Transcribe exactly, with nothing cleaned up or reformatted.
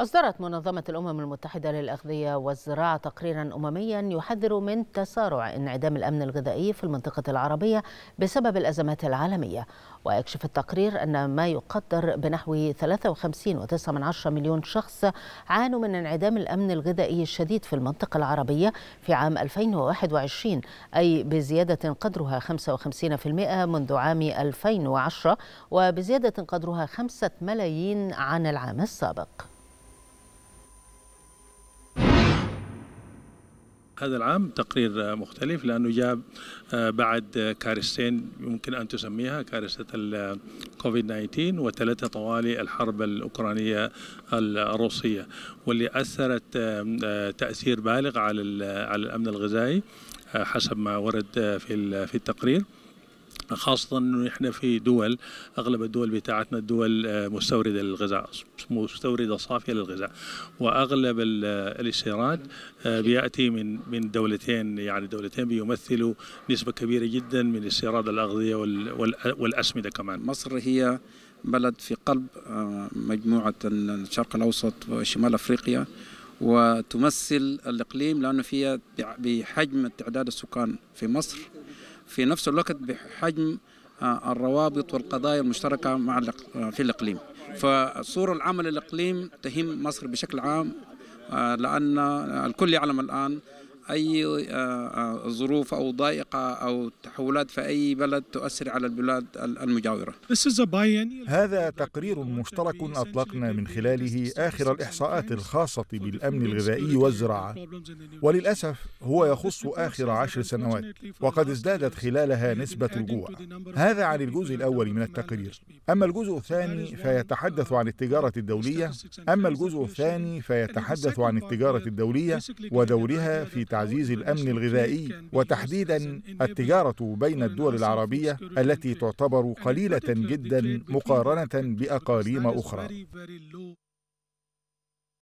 أصدرت منظمة الأمم المتحدة للأغذية والزراعة تقريرا أمميا يحذر من تسارع انعدام الأمن الغذائي في المنطقة العربية بسبب الأزمات العالمية. ويكشف التقرير أن ما يقدر بنحو ثلاثة وخمسين فاصلة تسعة مليون شخص عانوا من انعدام الأمن الغذائي الشديد في المنطقة العربية في عام ألفين وواحد وعشرين، أي بزيادة قدرها خمسة وخمسين بالمئة منذ عام ألفين وعشرة، وبزيادة قدرها خمسة ملايين عن العام السابق. هذا العام تقرير مختلف لأنه جاء بعد كارثتين يمكن أن تسميها كارثة الكوفيد تسعة عشر وثلاثة طوالي الحرب الأوكرانية الروسية، واللي أثرت تأثير بالغ على الأمن الغذائي حسب ما ورد في التقرير، خاصة أنه إحنا في دول أغلب الدول بتاعتنا دول مستوردة للغذاء، مستوردة صافية للغذاء، وأغلب الاستيراد بيأتي من من دولتين، يعني دولتين بيمثلوا نسبة كبيرة جدا من استيراد الأغذية والأسمدة كمان. مصر هي بلد في قلب مجموعة الشرق الأوسط وشمال أفريقيا، وتمثل الإقليم لأنه فيها بحجم تعداد السكان في مصر، في نفس الوقت بحجم الروابط والقضايا المشتركة مع في الإقليم. فالصورة العامة للإقليم تهم مصر بشكل عام، لأن الكل يعلم الآن أي ظروف أو ضائقة أو تحولات في أي بلد تؤثر على البلاد المجاورة. هذا تقرير مشترك أطلقنا من خلاله آخر الإحصاءات الخاصة بالأمن الغذائي والزراعة، وللأسف هو يخص آخر عشر سنوات، وقد ازدادت خلالها نسبة الجوع. هذا عن الجزء الأول من التقرير. أما الجزء الثاني فيتحدث عن التجارة الدولية، أما الجزء الثاني فيتحدث عن التجارة الدولية ودورها في تعزيز الأمن الغذائي، وتحديدا التجارة بين الدول العربية التي تعتبر قليلة جدا مقارنة بأقاليم أخرى.